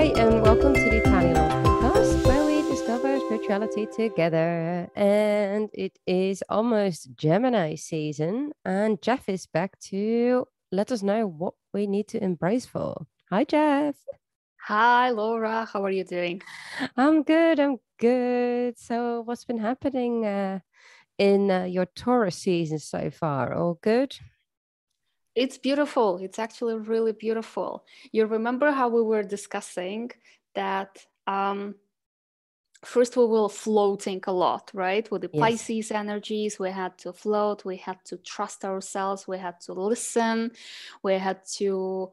Hi, and welcome to the Tali and Loz podcast, where we discover spirituality together. And it is almost Gemini season, and Jeff is back to let us know what we need to embrace for. Hi, Jeff. Hi, Laura. How are you doing? I'm good. So what's been happening in your Taurus season so far? All good? It's beautiful. It's actually really beautiful. You remember how we were discussing that first we were floating a lot, right? With the yes. Pisces energies, we had to float, we had to trust ourselves, we had to listen, we had to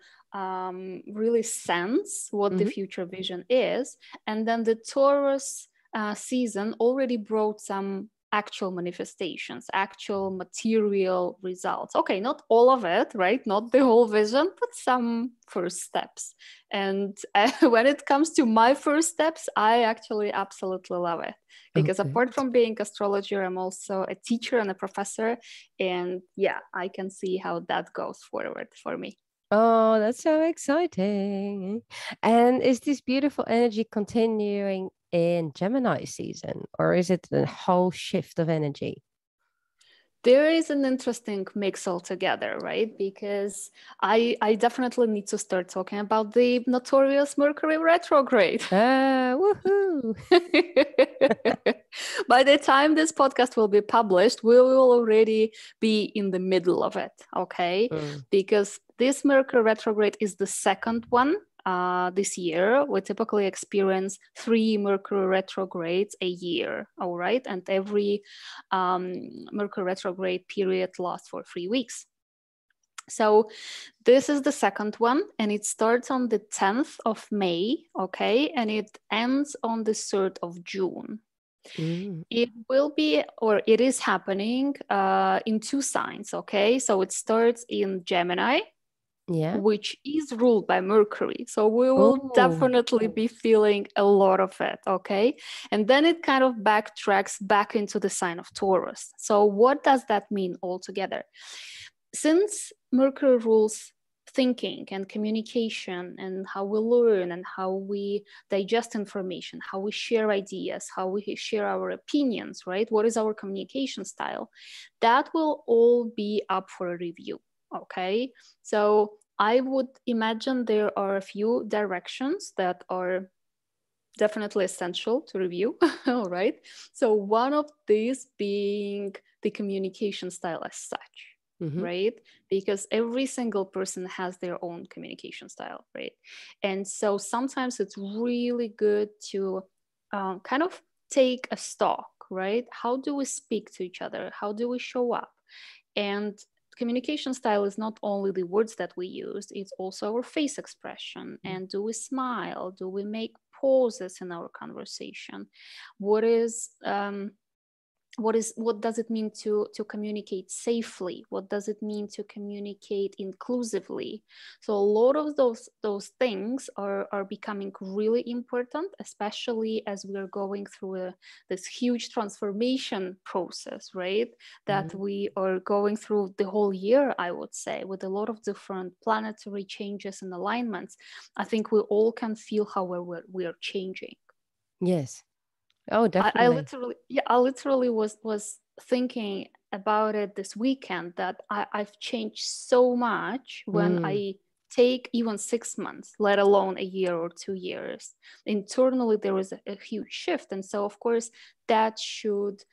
really sense what the future vision is. And then the Taurus season already brought some actual manifestations, actual material results. Okay, not all of it, right? Not the whole vision, but some first steps. And when it comes to my first steps, I actually absolutely love it. Because apart from being astrologer, I'm also a teacher and a professor. And yeah, I can see how that goes forward for me. Oh, that's so exciting. And is this beautiful energy continuing in Gemini season, or is it the whole shift of energy? There is an interesting mix altogether, right? Because I definitely need to start talking about the notorious Mercury retrograde. Woohoo! By the time this podcast will be published, we will already be in the middle of it, okay? Because this Mercury retrograde is the second one. This year, we typically experience 3 Mercury retrogrades a year, all right? And every Mercury retrograde period lasts for 3 weeks. So this is the second one, and it starts on the 10th of May, okay? And it ends on the 3rd of June. It will be, or it is happening in 2 signs, okay? So it starts in Gemini, which is ruled by Mercury. So we will definitely be feeling a lot of it, okay? And then it kind of backtracks back into the sign of Taurus. So what does that mean altogether? Since Mercury rules thinking and communication and how we learn and how we digest information, how we share ideas, how we share our opinions, right? What is our communication style? That will all be up for a review. Okay, so I would imagine there are a few directions that are definitely essential to review, all right? So one of these being the communication style as such, right? Because every single person has their own communication style, right? And so sometimes it's really good to kind of take a stock, right? How do we speak to each other? How do we show up? And communication style is not only the words that we use, it's also our face expression. And do we smile? Do we make pauses in our conversation? What does it mean to communicate safely? What does it mean to communicate inclusively? So a lot of those things are becoming really important, especially as we are going through this huge transformation process, right? That we are going through the whole year, I would say, with a lot of different planetary changes and alignments. I think we all can feel how we are changing. Yes. Oh, definitely. I literally was thinking about it this weekend that I've changed so much when I take even 6 months, let alone a year or 2 years. Internally, there is a huge shift. And so, of course, that should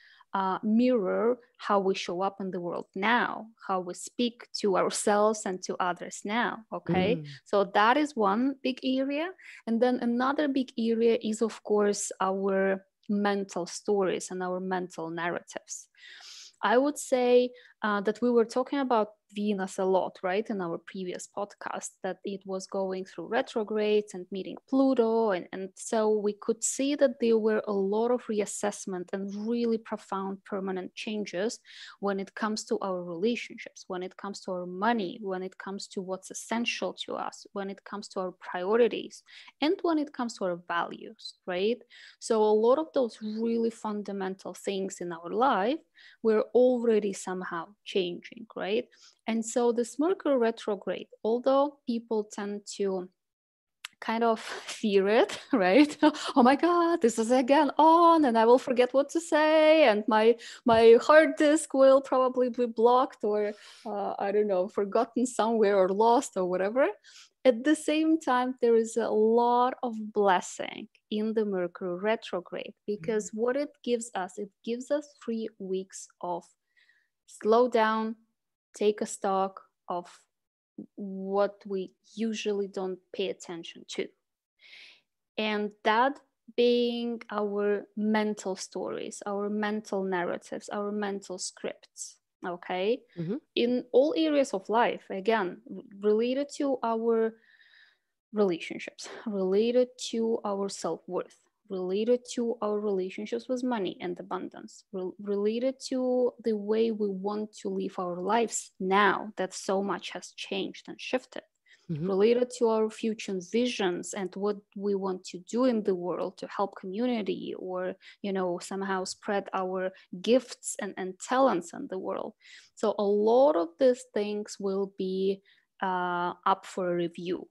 mirror how we show up in the world now, how we speak to ourselves and to others now, okay? So that is one big area. And then another big area is, of course, our mental stories and our mental narratives. I would say that we were talking about Venus a lot, right? In our previous podcast, that it was going through retrogrades and meeting Pluto. And so we could see that there were a lot of reassessment and really profound permanent changes when it comes to our relationships, when it comes to our money, when it comes to what's essential to us, when it comes to our priorities, and when it comes to our values, right? So a lot of those really fundamental things in our life were already somehow changing, right? And so this Mercury retrograde, although people tend to kind of fear it, right? Oh my God, this is again on, and I will forget what to say, and my hard disk will probably be blocked or I don't know, forgotten somewhere or lost or whatever. At the same time, there is a lot of blessing in the Mercury retrograde, because what it gives us 3 weeks of slow down, take a stock of what we usually don't pay attention to. And that being our mental stories, our mental narratives, our mental scripts, okay? Mm-hmm. In all areas of life, again, related to our relationships, related to our self-worth, related to our relationships with money and abundance, related to the way we want to live our lives now that so much has changed and shifted, mm-hmm. related to our future visions and what we want to do in the world to help community or, you know, somehow spread our gifts and talents in the world. So a lot of these things will be up for review.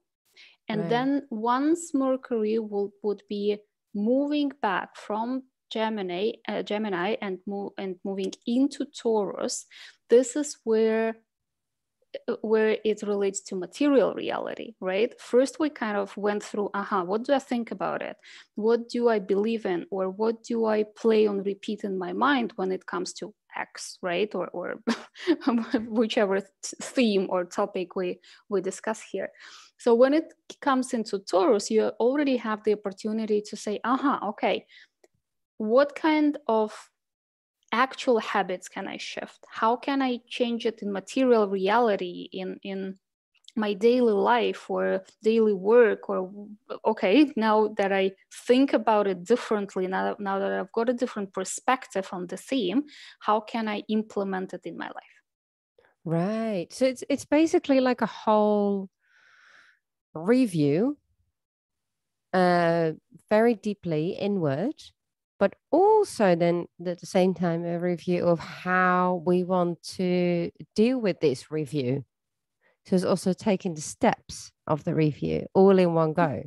And right. then once Mercury would be moving back from Gemini and moving into Taurus, this is where it relates to material reality, right? First, we kind of went through, what do I think about it? What do I believe in? Or what do I play on repeat in my mind when it comes to X, right? Or whichever theme or topic we discuss here. So when it comes into Taurus, you already have the opportunity to say, okay, what kind of actual habits can I shift? How can I change it in material reality, in my daily life or daily work? Or, okay, now that I think about it differently, now that I've got a different perspective on the theme, how can I implement it in my life? Right. So it's basically like a whole review, very deeply inward, but also then at the same time a review of how we want to deal with this review. So it's also taking the steps of the review all in one go.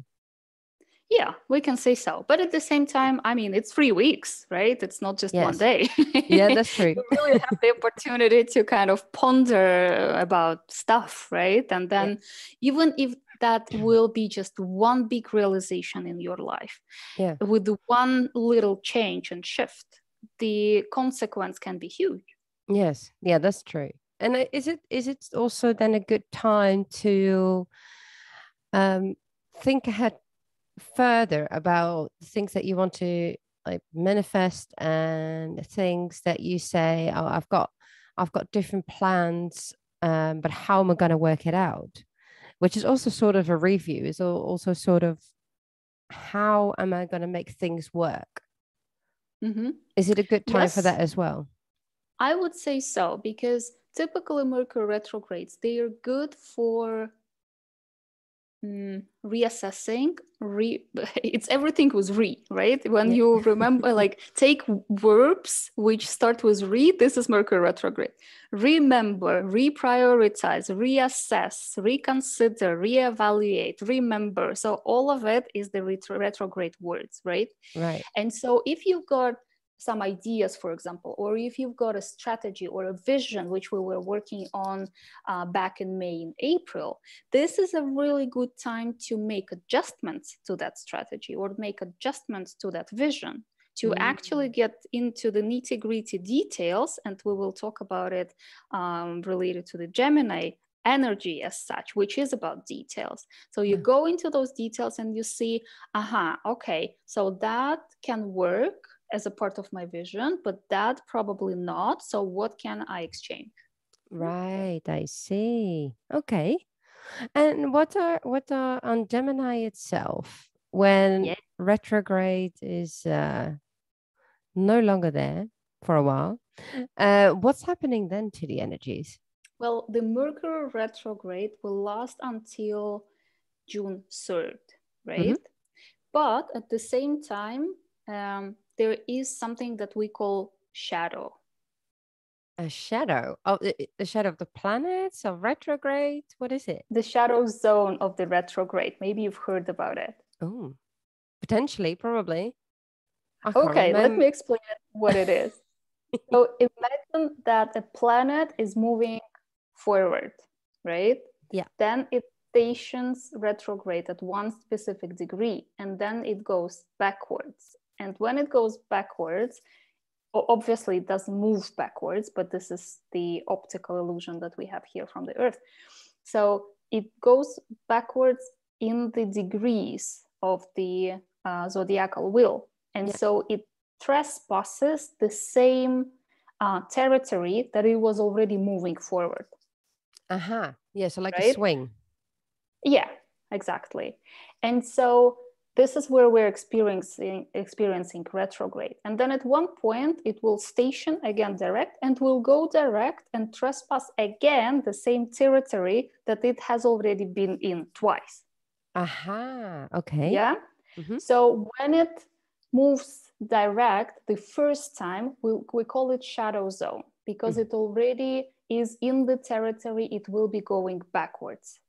Yeah, we can say so. But at the same time, I mean, it's 3 weeks, right? It's not just one day. Yeah, that's true. You really have the opportunity to kind of ponder about stuff, right? And then even if that will be just one big realization in your life, with one little change and shift, the consequence can be huge. Yes. Yeah, that's true. And is it also then a good time to think ahead further about things that you want to, like, manifest, and things that you say, oh, I've got different plans, but how am I going to work it out? Which is also sort of a review, is also sort of how am I going to make things work? Mm-hmm. Is it a good time for that as well? I would say so, because typically Mercury retrogrades, they are good for reassessing. It's everything with re, right? When you remember, like, take verbs which start with re, this is Mercury retrograde. Remember, reprioritize, reassess, reconsider, reevaluate, remember. So all of it is the retrograde words, right? Right. And so if you've got some ideas, for example, or if you've got a strategy or a vision, which we were working on back in May and April, this is a really good time to make adjustments to that strategy or make adjustments to that vision, to actually get into the nitty-gritty details. And we will talk about it related to the Gemini energy as such, which is about details. So you go into those details and you see, okay, so that can work as a part of my vision, but that probably not. So what can I exchange? Right, I see. Okay. And what are on Gemini itself, when retrograde is no longer there for a while, what's happening then to the energies? Well, the Mercury retrograde will last until June 3rd, right? Mm-hmm. But at the same time, there is something that we call shadow. A shadow? Oh, the shadow of the planets or retrograde? What is it? The shadow zone of the retrograde. Maybe you've heard about it. Oh, potentially, probably. Okay, let me explain what it is. So imagine that a planet is moving forward, right? Yeah. Then it stations retrograde at one specific degree, and then it goes backwards. And when it goes backwards, obviously it doesn't move backwards, but this is the optical illusion that we have here from the Earth. So it goes backwards in the degrees of the zodiacal wheel. And so it trespasses the same territory that it was already moving forward. Uh-huh. Yeah, so like a swing. Yeah, exactly. And so this is where we're experiencing retrograde. And then at one point, it will station again direct and will go direct and trespass again the same territory that it has already been in twice. Aha, okay. Yeah. Mm-hmm. So when it moves direct the first time, we call it shadow zone because it already is in the territory it will be going backwards.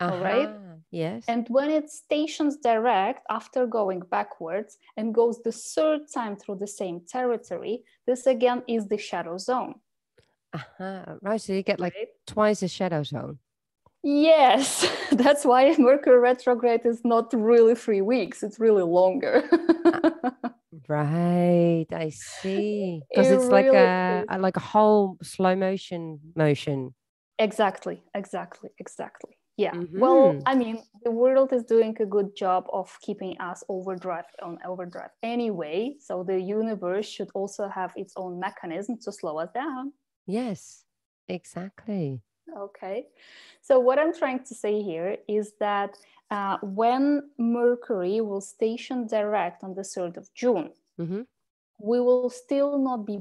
All right. Yes. And when it stations direct after going backwards and goes the third time through the same territory, this again is the shadow zone. Right. So you get like twice the shadow zone. Yes. That's why Mercury retrograde is not really 3 weeks. It's really longer. Right. I see. Because it's really like a whole slow motion. Exactly. Yeah. Mm-hmm. Well, I mean, the world is doing a good job of keeping us on overdrive anyway. So the universe should also have its own mechanism to slow us down. Yes, exactly. Okay. So what I'm trying to say here is that when Mercury will station direct on the 3rd of June, we will still not be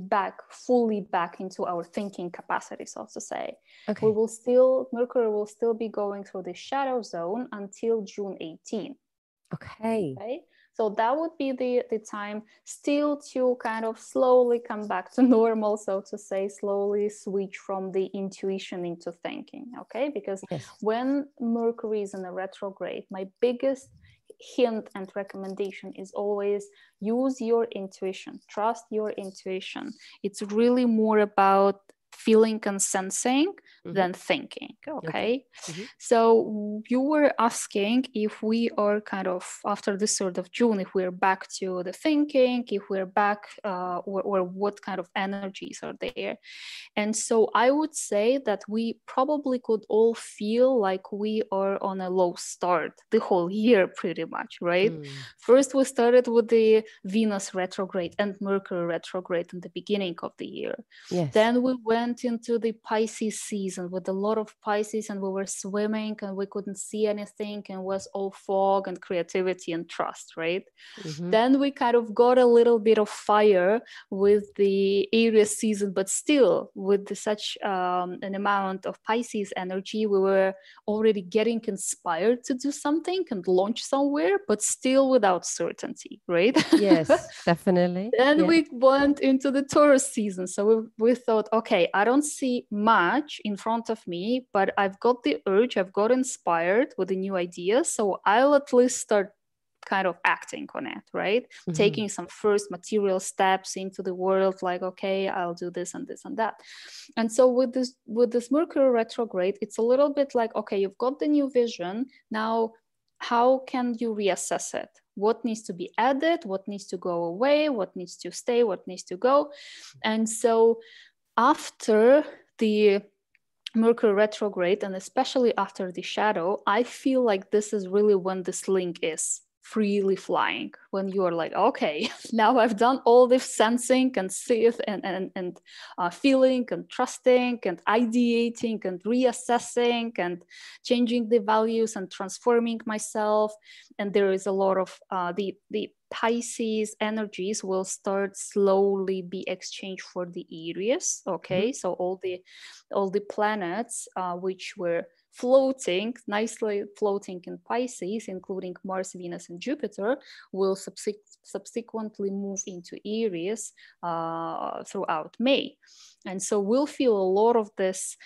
fully back into our thinking capacity, so to say. Okay. Mercury will still be going through the shadow zone until June 18. Okay. So that would be the time still to kind of slowly come back to normal, so to say, slowly switch from the intuition into thinking, okay? Because when Mercury is in a retrograde, my biggest hint and recommendation is always use your intuition, trust your intuition. It's really more about feeling and sensing than thinking, okay? So you were asking if we are kind of, after the 3rd of June, if we're back to the thinking, if we're back or what kind of energies are there. And so I would say that we probably could all feel like we are on a low start the whole year pretty much, right? First, we started with the Venus retrograde and Mercury retrograde in the beginning of the year. Then we went into the Pisces season with a lot of Pisces, and we were swimming and we couldn't see anything and was all fog and creativity and trust, right? Then we kind of got a little bit of fire with the Aries season, but still with such an amount of Pisces energy, we were already getting inspired to do something and launch somewhere, but still without certainty, right? Yes, definitely. Then we went into the Taurus season. So we thought, okay, I don't see much in front of me, but I've got the urge, I've got inspired with the new idea, so I'll at least start kind of acting on it, right? Taking some first material steps into the world, like, okay, I'll do this and this and that. And so with this Mercury retrograde, it's a little bit like, okay, you've got the new vision, now how can you reassess it? What needs to be added? What needs to go away? What needs to stay? What needs to go? And so after the Mercury retrograde, and especially after the shadow, I feel like this is really when the sling is freely flying, when you are like, okay, now I've done all this sensing and feeling and trusting and ideating and reassessing and changing the values and transforming myself. And there is a lot of the Pisces energies will start slowly be exchanged for the Aries. Okay, mm-hmm. So all the planets which were nicely floating in Pisces, including Mars, Venus, and Jupiter, will subsequently move into Aries throughout May. And so we'll feel a lot of this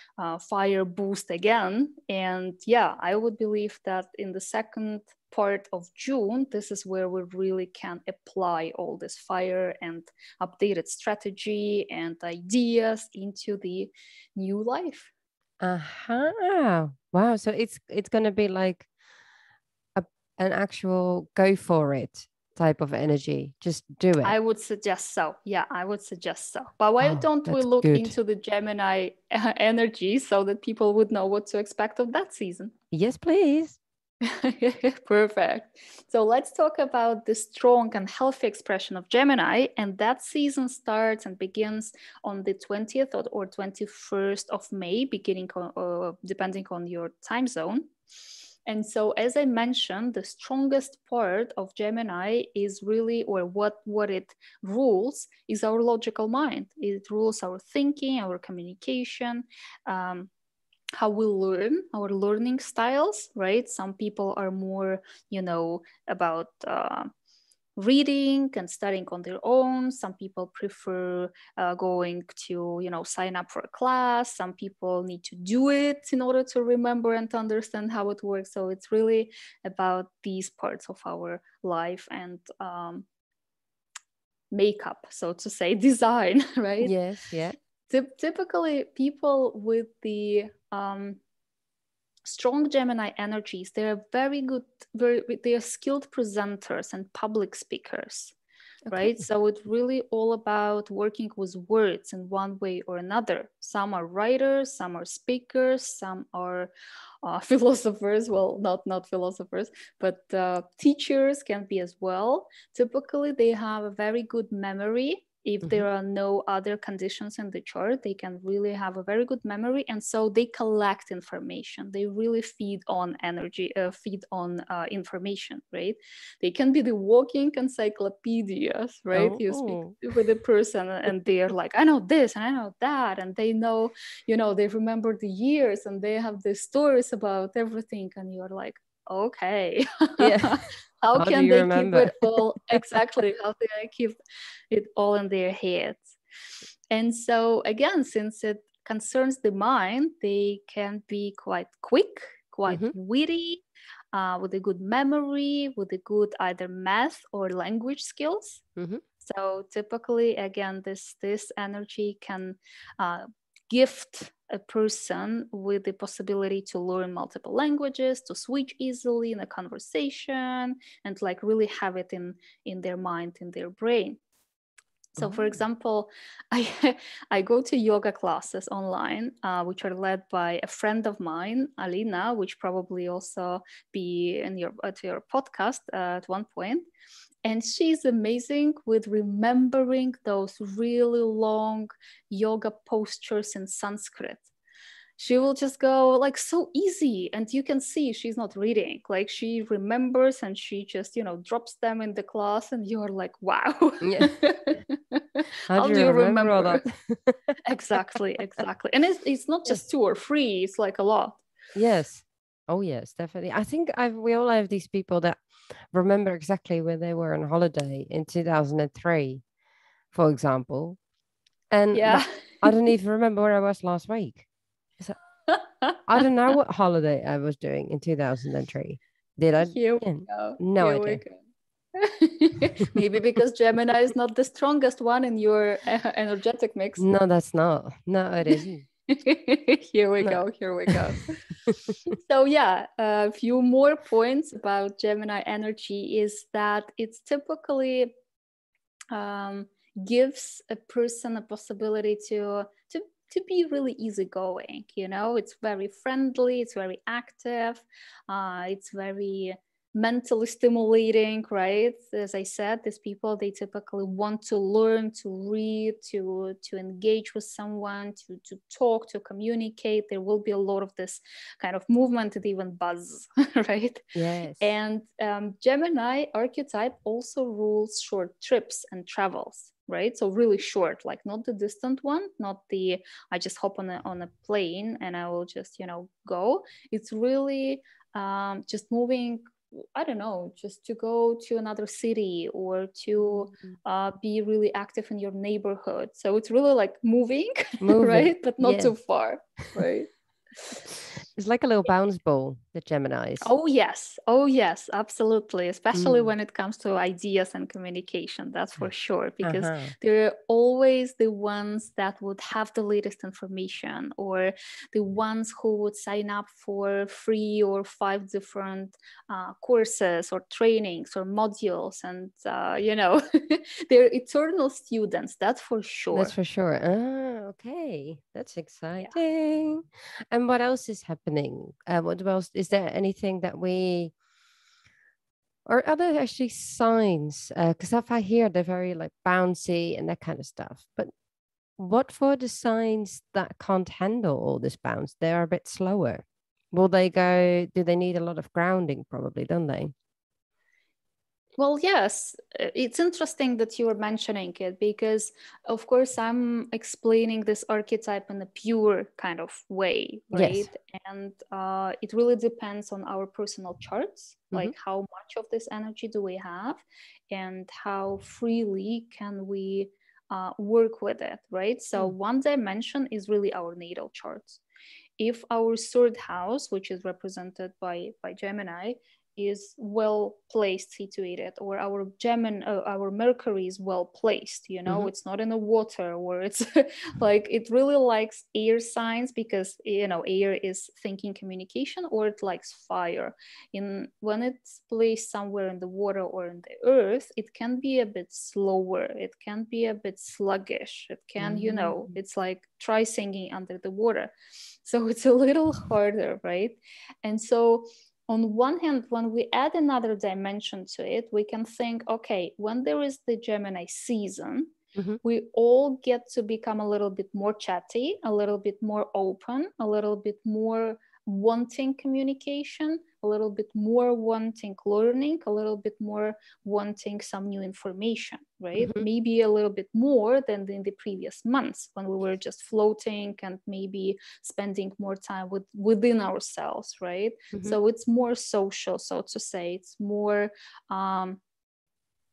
fire boost again. And yeah, I would believe that in the second part of June, this is where we really can apply all this fire and updated strategy and ideas into the new life. Wow, so it's going to be like an actual go for it type of energy. Just do it. I would suggest so. Yeah, I would suggest so. But why don't we look into the Gemini energy so that people would know what to expect of that season? Yes, please. Perfect. So let's talk about the strong and healthy expression of Gemini, and that season starts and begins on the 20th or 21st of May, beginning on, depending on your time zone. And so, as I mentioned, the strongest part of Gemini is really, or what it rules is our logical mind. It rules our thinking, our communication, how we learn, our learning styles, right? Some people are more, about reading and studying on their own. Some people prefer going to, sign up for a class. Some people need to do it in order to remember and to understand how it works. So it's really about these parts of our life and makeup, so to say, design, right? Yes, yeah. Typically, people with the strong Gemini energies, they are skilled presenters and public speakers, okay. Right? So it's really all about working with words in one way or another. Some are writers, some are speakers, some are philosophers. Well, not philosophers, but teachers can be as well. Typically, they have a very good memory. If there are no other conditions in the chart, they can really have a very good memory. And so they collect information. They really feed on energy, information, right? They can be the walking encyclopedias, right? Oh. You speak with a person and they're like, I know this and I know that. And they know, they remember the years and they have the stories about everything. And you're like, okay. Yeah. How can they keep it all exactly? How do I keep it all in their heads? And so again, since it concerns the mind, they can be quite quick, quite witty, with a good memory, with a good either math or language skills. Mm-hmm. So typically, again, this energy can gift a person with the possibility to learn multiple languages, to switch easily in a conversation, and like really have it in their mind, in their brain. So for example, I go to yoga classes online, which are led by a friend of mine, Alina, which probably also be at your podcast at one point. And she's amazing with remembering those really long yoga postures in Sanskrit. She will just go like so easy, and you can see she's not reading, like she remembers and she just drops them in the class, and you're like, wow, yeah. How do you remember all that? exactly. And it's not just two or three, it's like a lot. Yes. Oh yes, definitely. I think we all have these people that remember exactly where they were on holiday in 2003, for example, and I don't even remember where I was last week. So, I don't know what holiday I was doing in 2003. Did I? No idea. Maybe because Gemini is not the strongest one in your energetic mix. No, that's not. No, it isn't. Here we go. So yeah, a few more points about Gemini energy is that it's typically gives a person a possibility to be really easygoing. It's very friendly, it's very active, it's very mentally stimulating, right? As I said, these people, they typically want to learn, to read, to engage with someone, to talk, to communicate. There will be a lot of this kind of movement and even buzz, right? Yes. And Gemini archetype also rules short trips and travels, right? So really short, like not the distant one, not the, I just hop on a plane and I will just, you know, go. It's really just moving, I don't know, just to go to another city or to be really active in your neighborhood. So it's really like moving. Right? But not too far, right? It's like a little bounce ball, the Geminis. Oh, yes, absolutely. Especially when it comes to ideas and communication, that's for sure, because they're always the ones that would have the latest information, or the ones who would sign up for 3 or 5 different courses or trainings or modules. And, they're eternal students, that's for sure. That's for sure. Ah, okay. That's exciting. Yeah. And what else is happening? What else? Is there anything that we, or are there actually signs? Because if I hear they're very like bouncy and that kind of stuff, but what for the signs that can't handle all this bounce? They are a bit slower. Will they go? Do they need a lot of grounding? Probably, don't they? Well, yes, it's interesting that you are mentioning it, because of course I'm explaining this archetype in a pure kind of way, right? Yes. And it really depends on our personal charts, like how much of this energy do we have and how freely can we work with it, right? So one dimension is really our natal charts. If our third house, which is represented by Gemini, is well placed, situated, or our our Mercury is well placed, it's not in the water, or it's like it really likes air signs, because air is thinking, communication, or it likes fire. When it's placed somewhere in the water or in the earth, it can be a bit slower, it can be a bit sluggish, it can it's like try singing under the water, so it's a little harder, right? And so on one hand, when we add another dimension to it, we can think, okay, when there is the Gemini season, we all get to become a little bit more chatty, a little bit more open, a little bit more wanting communication, a little bit more wanting learning, a little bit more wanting some new information, right? Maybe a little bit more than in the previous months when we were just floating and maybe spending more time within ourselves, right? So it's more social, so to say. It's more,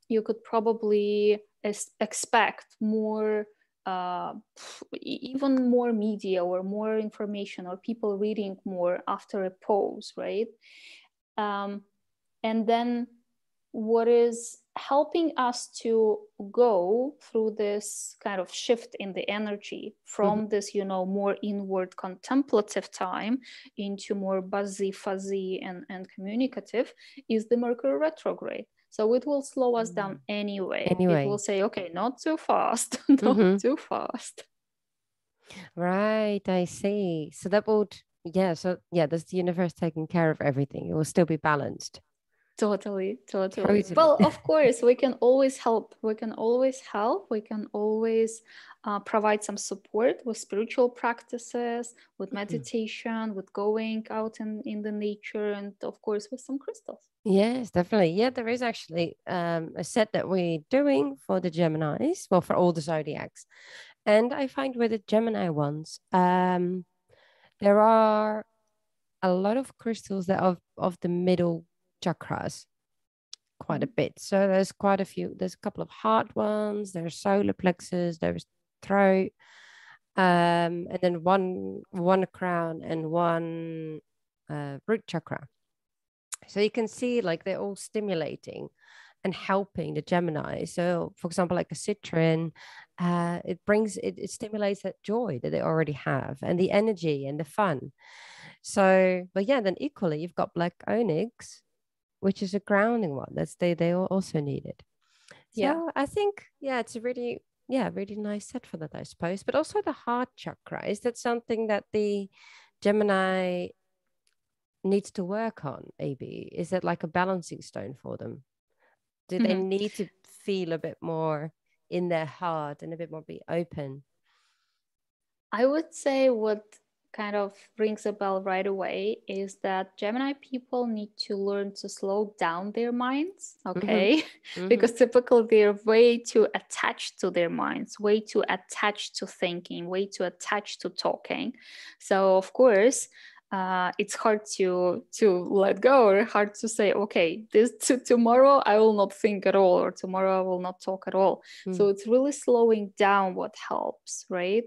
you could probably expect more, even more media or more information, or people reading more after a pause, right? And then what is helping us to go through this kind of shift in the energy from this, more inward contemplative time into more buzzy, fuzzy, and communicative is the Mercury retrograde. So it will slow us down anyway. It will say, okay, not too fast, not too fast. Right, I see. So that would, that's the universe taking care of everything. It will still be balanced. Totally. Well, of course, we can always help. We can always provide some support with spiritual practices, with meditation, with going out in the nature, and of course, with some crystals. Yes, definitely. Yeah, there is actually a set that we're doing for the Geminis, well, for all the zodiacs. And I find with the Gemini ones, there are a lot of crystals that are of the middle chakras, quite a bit. So there's quite a few, there's a couple of heart ones, there's solar plexus, there's throat, and then one crown and one root chakra. So you can see like they're all stimulating and helping the Gemini. So for example, like a citron, it stimulates that joy that they already have, and the energy and the fun. So, but yeah, then equally you've got black onyx, which is a grounding one. That's they also need it. So yeah, I think it's a really nice set for that, I suppose. But also the heart chakra, is that something that the Gemini needs to work on, AB? Is it like a balancing stone for them? Do they need to feel a bit more in their heart and a bit more be open? I would say what kind of rings a bell right away is that Gemini people need to learn to slow down their minds, okay? Because typically they're way too attached to their minds, way too attached to thinking, way too attached to talking. So of course, it's hard to let go, or hard to say, okay, tomorrow I will not think at all, or tomorrow I will not talk at all. So it's really slowing down what helps, right?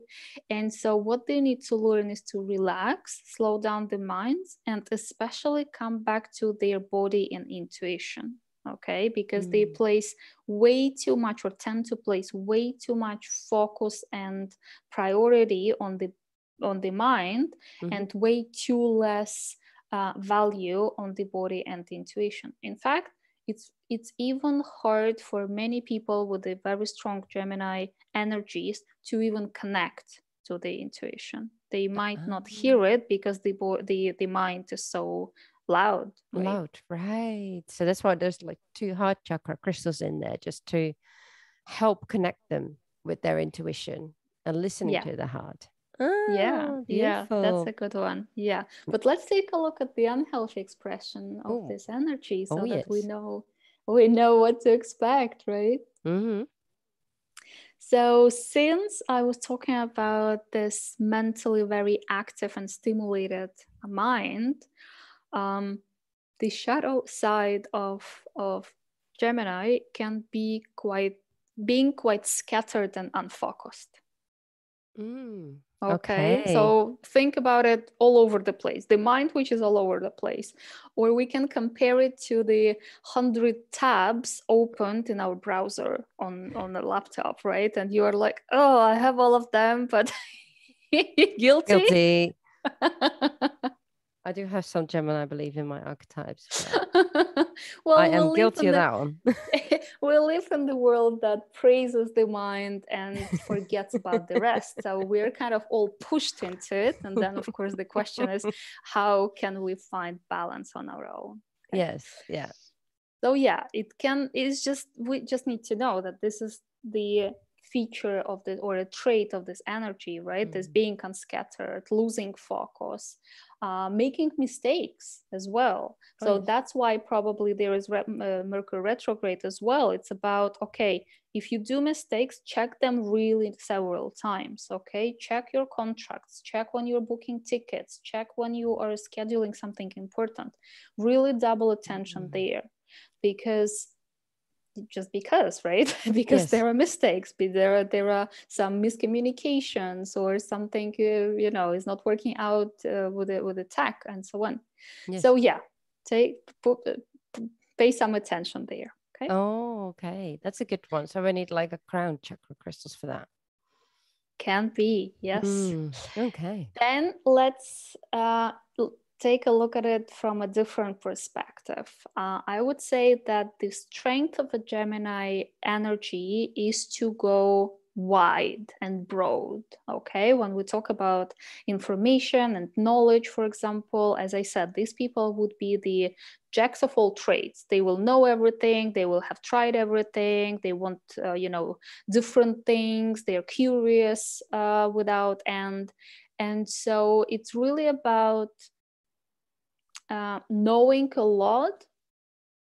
And so what they need to learn is to relax, slow down the minds, and especially come back to their body and intuition. Okay, because they place way too much, or tend to place way too much focus and priority on the mind, and way too less value on the body and intuition. In fact, it's even hard for many people with the very strong Gemini energies to even connect to the intuition. They might not hear it because the mind is so loud. Right? So that's why there's like 2 heart chakra crystals in there, just to help connect them with their intuition and listening to the heart. Beautiful. That's a good one. But let's take a look at the unhealthy expression of this energy, so that we know what to expect, right? So since I was talking about this mentally very active and stimulated mind, the shadow side of Gemini can be quite scattered and unfocused. Okay, so think about it all over the place, the mind which is all over the place, or we can compare it to the 100 tabs opened in our browser on the laptop, right? And you are like, oh, I have all of them, but guilty. I do have some Gemini, I believe, in my archetypes. Well, I am guilty of that one. We live in the world that praises the mind and forgets about the rest. So we're kind of all pushed into it. And then, of course, the question is, how can we find balance on our own? Okay. Yes. Yeah. So, yeah, we just need to know that this is the feature of this, or a trait of this energy, right? This being unscattered, losing focus, making mistakes as well. So that's why probably there is Mercury retrograde as well. It's about, okay, if you do mistakes, check them really several times, okay? Check your contracts, check when you're booking tickets, check when you are scheduling something important. Really double attention there, because right? Because there are mistakes, but there are some miscommunications, or something is not working out with the tech and so on. So pay some attention there. Okay. Oh, okay, that's a good one. So we need like a crown chakra crystals for that. Can be, yes. Okay. Then let's take a look at it from a different perspective. I would say that the strength of a Gemini energy is to go wide and broad, okay? When we talk about information and knowledge, for example, as I said, these people would be the jacks of all trades. They will know everything, they will have tried everything, they want different things, they're curious without end. And so it's really about knowing a lot,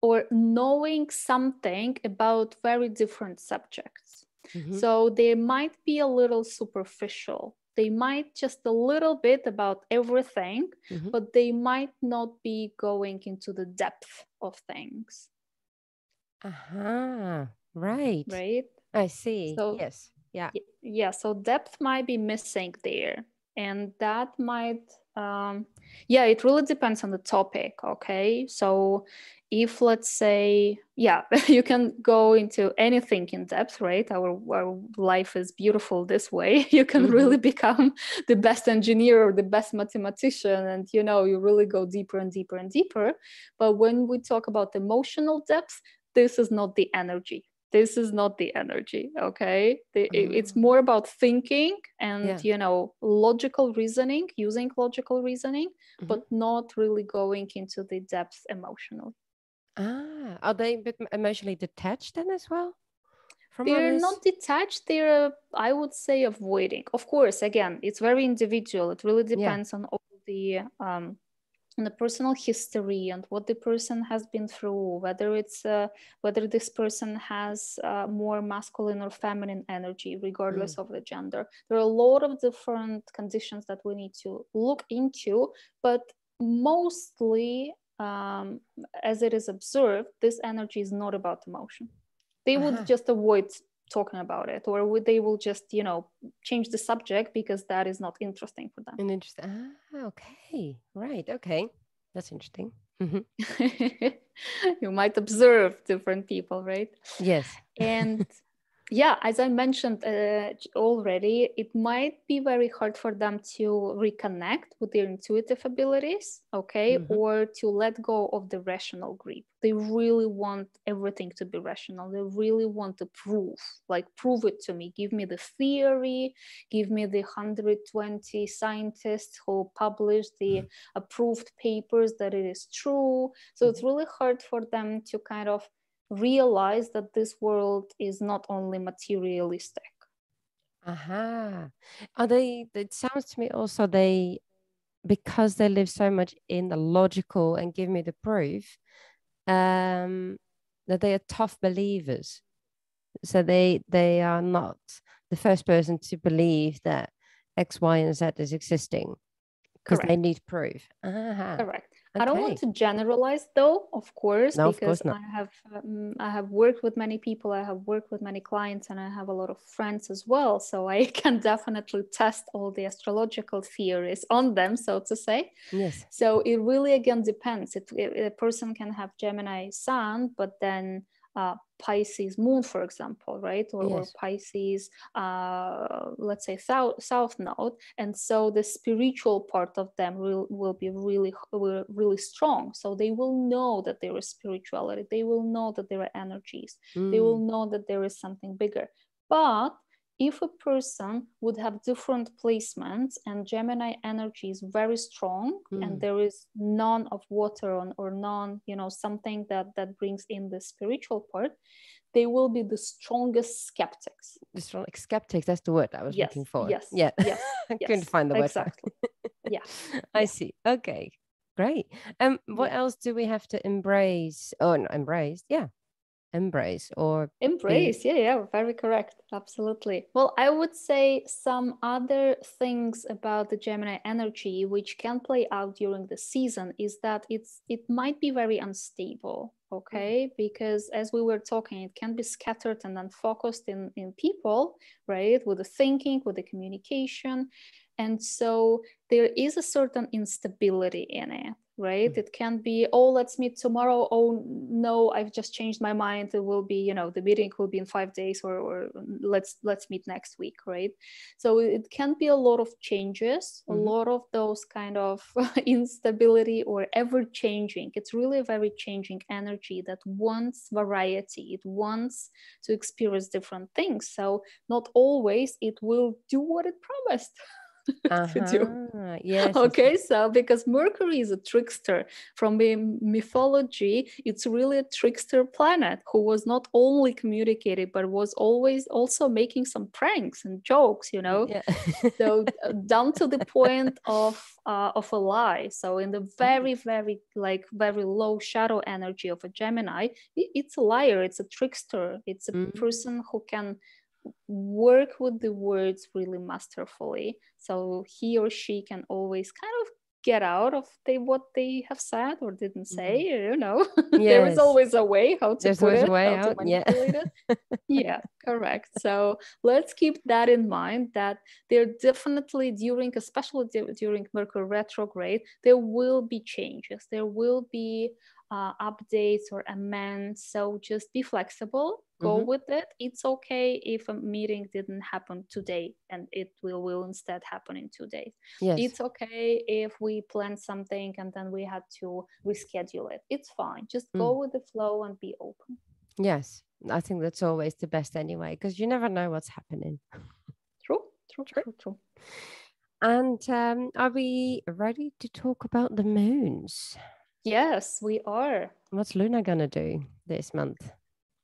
or knowing something about very different subjects. So they might be a little superficial. They might just a little bit about everything, but they might not be going into the depth of things. Right. Right. I see. So, yes. Yeah. Yeah. So depth might be missing there. And that might, it really depends on the topic, okay? So if, let's say, you can go into anything in depth, right? Our life is beautiful this way. You can really become the best engineer or the best mathematician, and, you really go deeper and deeper and deeper. But when we talk about emotional depth, this is not the energy this is not the energy, okay? It's more about thinking and, you know, logical reasoning, using logical reasoning, but not really going into the depth emotionally. Ah, are they a bit emotionally detached then as well? They're not detached, they're, I would say, avoiding. Of course, again, it's very individual. It really depends on all the personal history and what the person has been through, whether it's whether this person has more masculine or feminine energy, regardless of the gender. There are a lot of different conditions that we need to look into, but mostly, as it is observed, this energy is not about emotion. They would just avoid talking about it, or they will just, you know, change the subject because that is not interesting for them. And interesting. Ah, okay. Right. Okay. That's interesting. You might observe different people, right? Yes. And yeah, as I mentioned already, it might be very hard for them to reconnect with their intuitive abilities, okay, or to let go of the rational grip. They really want everything to be rational. They really want to prove, like, prove it to me. Give me the theory, give me the 120 scientists who published the approved papers that it is true. So it's really hard for them to kind of realize that this world is not only materialistic. Are they, it sounds to me also, they, because they live so much in the logical and give me the proof, that they are tough believers. So they are not the first person to believe that X, Y, and Z is existing, because they need proof. Correct. Okay. I don't want to generalize, though, of course, because I have worked with many people, I have worked with many clients, and I have a lot of friends as well. So I can definitely test all the astrological theories on them, so to say. Yes. So it really, again, depends. A person can have Gemini sun, but then Pisces moon, for example, right? Or Pisces, let's say South Node, and so the spiritual part of them will be really strong. So they will know that there is spirituality. They will know that there are energies. They will know that there is something bigger. But if a person would have different placements and Gemini energy is very strong and there is none of water or none, you know, something that brings in the spiritual part, they will be the strongest skeptics. The strongest skeptics, that's the word I was looking for. Yes. Yeah. Yes. I couldn't find the word. Exactly. I see. Okay. Great. What else do we have to embrace? Oh, not embrace. Yeah. Embrace. Yeah, very correct, absolutely. Well, I would say some other things about the Gemini energy which can play out during the season is that it might be very unstable, okay? Because as we were talking, it can be scattered and unfocused in people, right? With the thinking, with the communication. And so there is a certain instability in it, right? It can be, oh, let's meet tomorrow. Oh, no, I've just changed my mind. It will be, you know, the meeting will be in 5 days or let's meet next week, right? So it can be a lot of changes, a lot of those kind of instability or ever-changing. It's really a very changing energy that wants variety. It wants to experience different things. So not always it will do what it promised. Yes. Okay, so because Mercury is a trickster. From the mythology, it's really a trickster planet who was not only communicative but was always also making some pranks and jokes, you know. So down to the point of a lie. So in the very low shadow energy of a Gemini, it's a liar, it's a trickster, it's a person who can work with the words really masterfully, so he or she can always kind of get out of what they have said or didn't say, you know. There is always a way how to put it, how to manipulate it. Correct. So let's keep that in mind, that there definitely especially during Mercury retrograde, there will be changes, there will be updates or amends. So just be flexible, go with it. It's okay if a meeting didn't happen today and it will instead happen in 2 days. It's okay if we planned something and then we had to reschedule it. It's fine, just go with the flow and be open. Yes, I think that's always the best anyway, because you never know what's happening. True. And are we ready to talk about the moons? Yes, we are. What's Luna gonna do this month?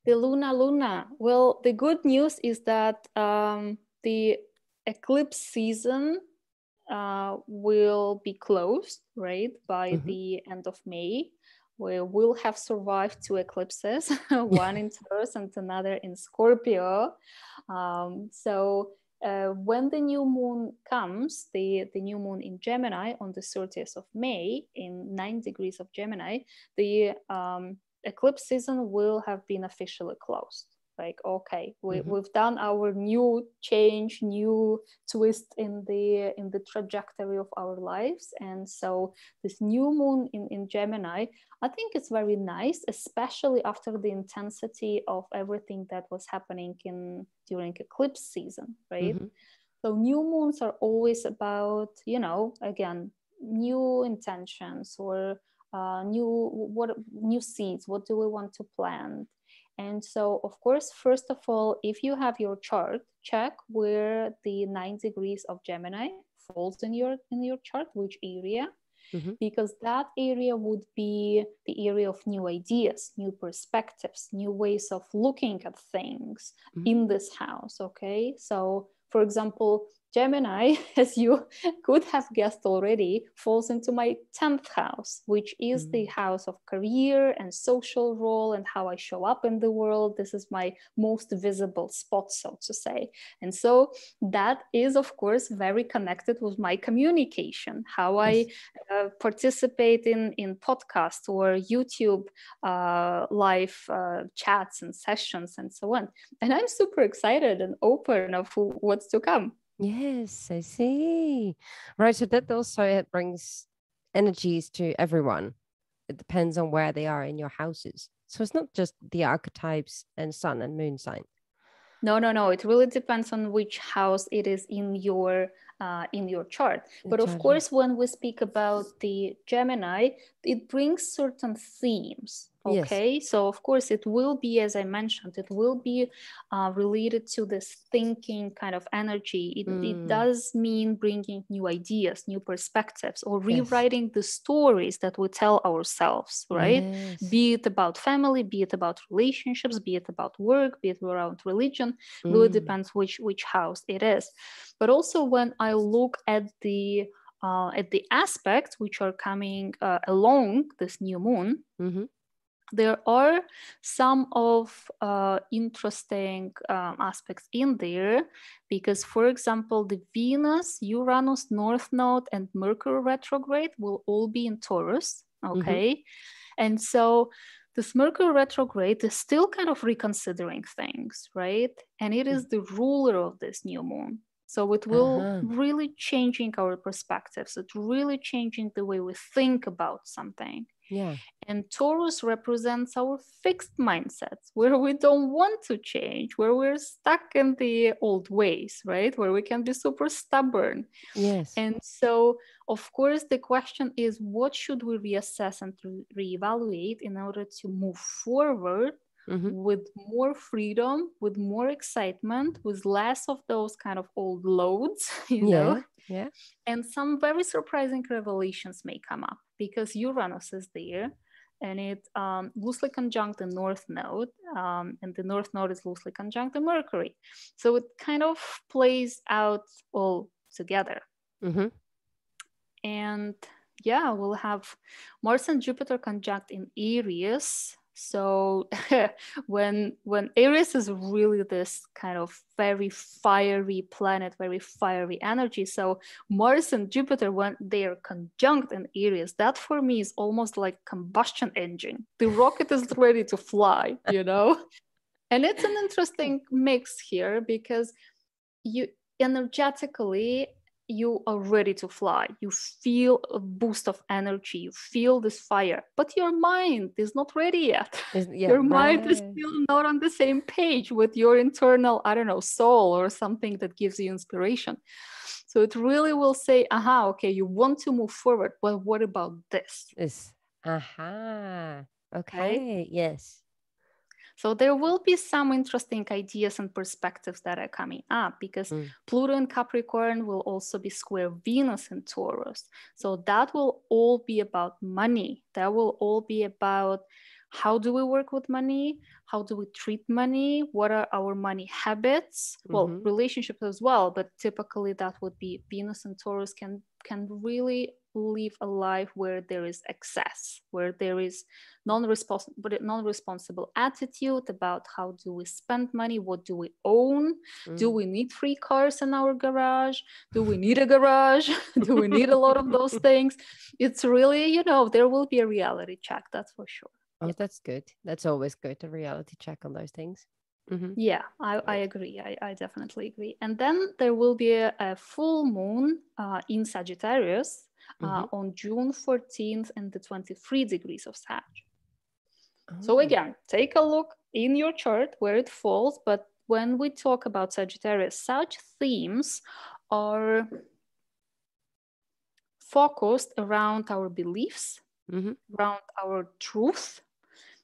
The Luna. Well, the good news is that the eclipse season will be closed, right, by the end of May. We will have survived two eclipses, one in Taurus and another in Scorpio. So when the new moon comes, the new moon in Gemini on the 30th of May in 9 degrees of Gemini, the eclipse season will have been officially closed. Like, okay, we've done our new change, new twist in the trajectory of our lives. And so this new moon in Gemini, I think it's very nice, especially after the intensity of everything that was happening during eclipse season, right? So new moons are always about, again, new intentions or new seeds. What do we want to plant? And so, of course, first of all, if you have your chart, check where the 9 degrees of Gemini falls in your chart, which area, because that area would be the area of new ideas, new perspectives, new ways of looking at things in this house. Okay, so for example, Gemini, as you could have guessed already, falls into my 10th house, which is the house of career and social role and how I show up in the world. This is my most visible spot, so to say. And so that is, of course, very connected with my communication, how I participate in podcasts or YouTube live chats and sessions and so on. And I'm super excited and open of what's to come. Yes, I see. Right, so that also it brings energies to everyone. It depends on where they are in your houses. So it's not just the archetypes and sun and moon sign. No. It really depends on which house it is in your chart. But of course, when we speak about the Gemini, it brings certain themes. Okay, yes. So of course it will be, as I mentioned, it will be related to this thinking kind of energy. It does mean bringing new ideas, new perspectives, or rewriting the stories that we tell ourselves, right? Yes. Be it about family, be it about relationships, be it about work, be it around religion. It really depends which house it is. But also when I look at the aspects which are coming along this new moon, there are some of interesting aspects in there because, for example, the Venus, Uranus, North Node, and Mercury retrograde will all be in Taurus, okay? And so this Mercury retrograde is still kind of reconsidering things, right? And it is the ruler of this new moon. So it will really changing our perspectives. It's really changing the way we think about something. Yeah. And Taurus represents our fixed mindsets where we don't want to change, where we're stuck in the old ways, right? Where we can be super stubborn. Yes. And so, of course, the question is, what should we reassess and reevaluate in order to move forward with more freedom, with more excitement, with less of those kind of old loads, you know? Yeah. And some very surprising revelations may come up because Uranus is there and it loosely conjunct the North Node and the North Node is loosely conjunct the Mercury. So it kind of plays out all together. And yeah, we'll have Mars and Jupiter conjunct in Aries. So when Aries is really this kind of very fiery planet, very fiery energy. So Mars and Jupiter, when they are conjunct in Aries, that for me is almost like combustion engine. The rocket is ready to fly, And it's an interesting mix here because you energetically, you are ready to fly. You feel a boost of energy. You feel this fire, but your mind is not ready yet. Your mind is still not on the same page with your internal, soul or something that gives you inspiration. So it really will say, okay, you want to move forward. Well, what about this? Yes. Okay. Right? Yes. So there will be some interesting ideas and perspectives that are coming up, because Pluto in Capricorn will also be square Venus in Taurus. So that will all be about money. That will all be about how do we work with money? How do we treat money? What are our money habits? Well, relationships as well, but typically that would be Venus and Taurus can really live a life where there is excess, where there is non-responsible attitude about how do we spend money, what do we own, do we need 3 cars in our garage, do we need a garage, do we need a lot of those things? It's really, you know, there will be a reality check, that's for sure. Oh, yeah. That's good. That's always good, a reality check on those things. Yeah, I agree. I definitely agree. And then there will be a full moon in Sagittarius on June 14th and the 23 degrees of Sag. So again, take a look in your chart where it falls. But when we talk about Sagittarius, such themes are focused around our beliefs, around our truth,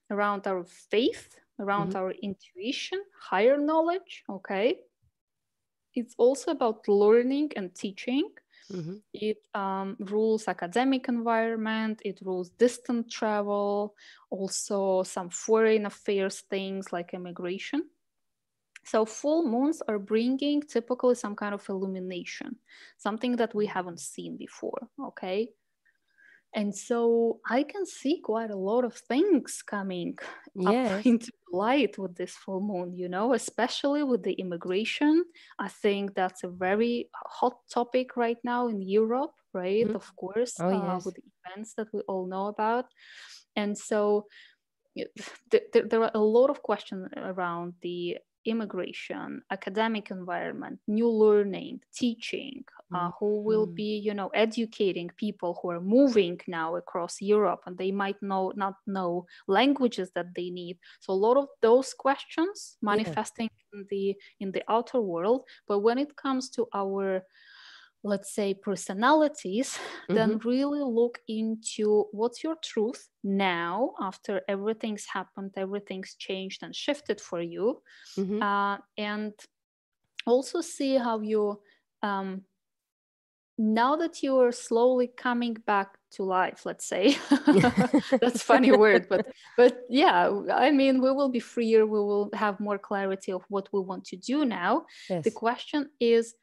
around our faith, around our intuition, higher knowledge, okay? It's also about learning and teaching. It rules academic environment, it rules distant travel, also some foreign affairs things like immigration. So full moons are bringing typically some kind of illumination, something that we haven't seen before, okay? And so I can see quite a lot of things coming up into light with this full moon, you know, especially with the immigration. I think that's a very hot topic right now in Europe, right? Of course, with the events that we all know about. And so there are a lot of questions around the immigration, academic environment, new learning, teaching, who will be, you know, educating people who are moving now across Europe, and they might not know languages that they need. So a lot of those questions manifesting in the outer world. But when it comes to our, let's say, personalities, then really look into what's your truth now after everything's happened, everything's changed and shifted for you. And also see how you, now that you are slowly coming back to life, let's say, that's a funny word, but yeah, I mean, we will be freer, we will have more clarity of what we want to do now. The question is,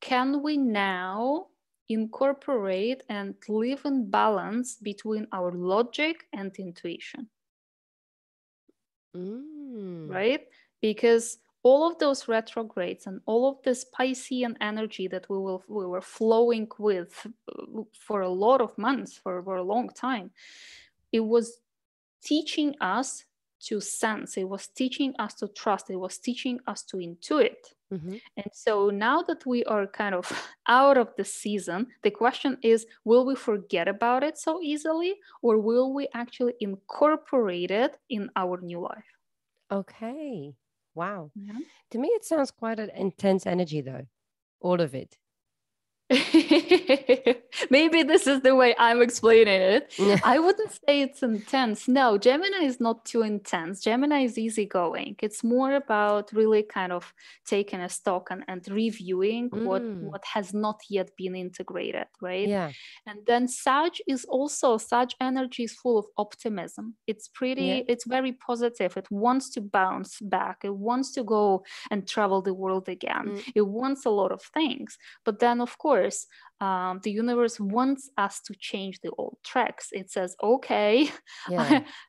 can we now incorporate and live in balance between our logic and intuition? Right? Because all of those retrogrades and all of this Piscean energy that we were flowing with for a lot of months, for a long time, it was teaching us to sense, it was teaching us to trust, it was teaching us to intuit. And so now that we are kind of out of the season, the question is, will we forget about it so easily, or will we actually incorporate it in our new life? Okay. Wow. Yeah. To me, it sounds quite an intense energy though, all of it. Maybe this is the way I'm explaining it. I wouldn't say it's intense. No, Gemini is not too intense. Gemini is easygoing. It's more about really kind of taking a stock and reviewing what has not yet been integrated, right? Yeah. And then Sag energy is full of optimism. It's pretty, it's very positive. It wants to bounce back. It wants to go and travel the world again. It wants a lot of things. But then, of course, the universe wants us to change the old tracks. It says, okay,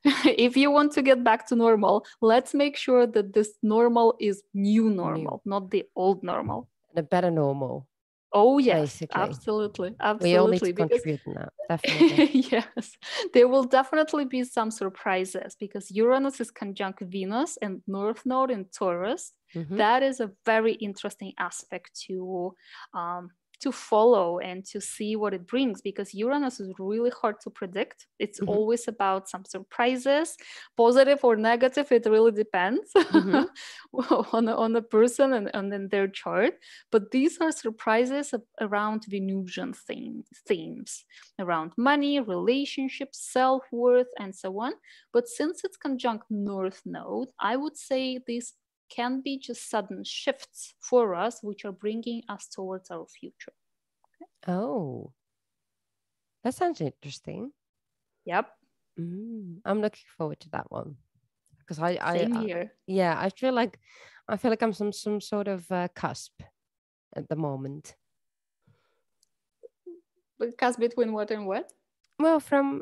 if you want to get back to normal, let's make sure that this normal is new normal, not the old normal. And a better normal. Oh, yes, basically. Absolutely. We all need to contribute now, definitely. Yes, there will definitely be some surprises because Uranus is conjunct Venus and North Node in Taurus. That is a very interesting aspect to to follow and to see what it brings, because Uranus is really hard to predict. It's always about some surprises, positive or negative. It really depends on the person and then their chart. But these are surprises around Venusian themes, around money, relationships, self-worth, and so on. But since it's conjunct North Node, I would say these can be just sudden shifts for us, which are bringing us towards our future. Okay. Oh, that sounds interesting. Yep. I'm looking forward to that one, because Same here. Yeah, I feel like I'm some sort of cusp at the moment. But cusp between what and what? Well, from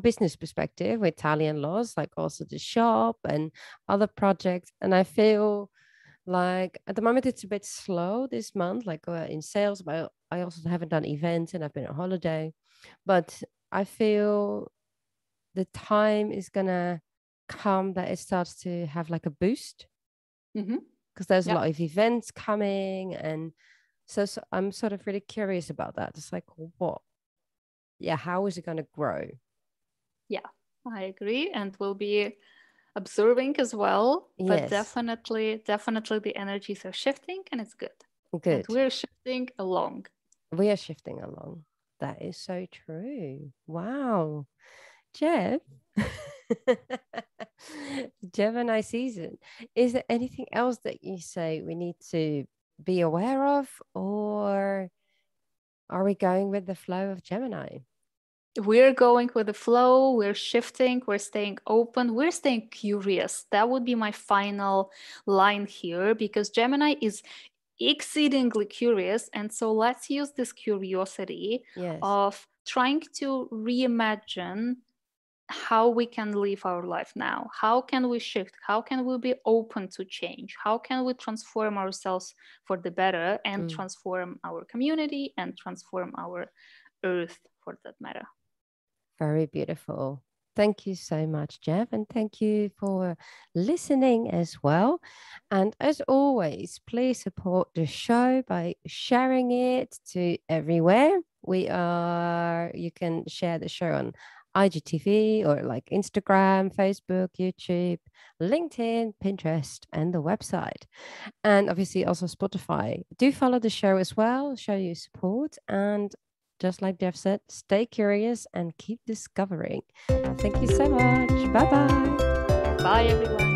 business perspective, with Tali and Loz, like also the shop and other projects. And I feel like at the moment it's a bit slow this month, like in sales, but I also haven't done events and I've been on holiday. But I feel the time is going to come that it starts to have like a boost, because there's a lot of events coming. And so I'm sort of really curious about that. It's like, what? Yeah, how is it going to grow? Yeah, I agree. And we'll be observing as well. Yes. But definitely the energies are shifting, and it's good. Good. And we're shifting along. We are shifting along. That is so true. Wow. Jeff. Gemini season. Is there anything else that you say we need to be aware of, or are we going with the flow of Gemini? We're going with the flow. We're shifting. We're staying open. We're staying curious. That would be my final line here, because Gemini is exceedingly curious. And so let's use this curiosity of trying to reimagine how we can live our life now. How can we shift? How can we be open to change? How can we transform ourselves for the better, and transform our community, and transform our earth for that matter? Very beautiful. Thank you so much, Jeff, and thank you for listening as well. And as always, please support the show by sharing it to everywhere. You can share the show on IGTV, or like Instagram, Facebook, YouTube, LinkedIn, Pinterest, and the website. And obviously also Spotify. Do follow the show as well, show your support. And just like Jeff said, stay curious and keep discovering. Thank you so much. Bye-bye. Bye, everyone.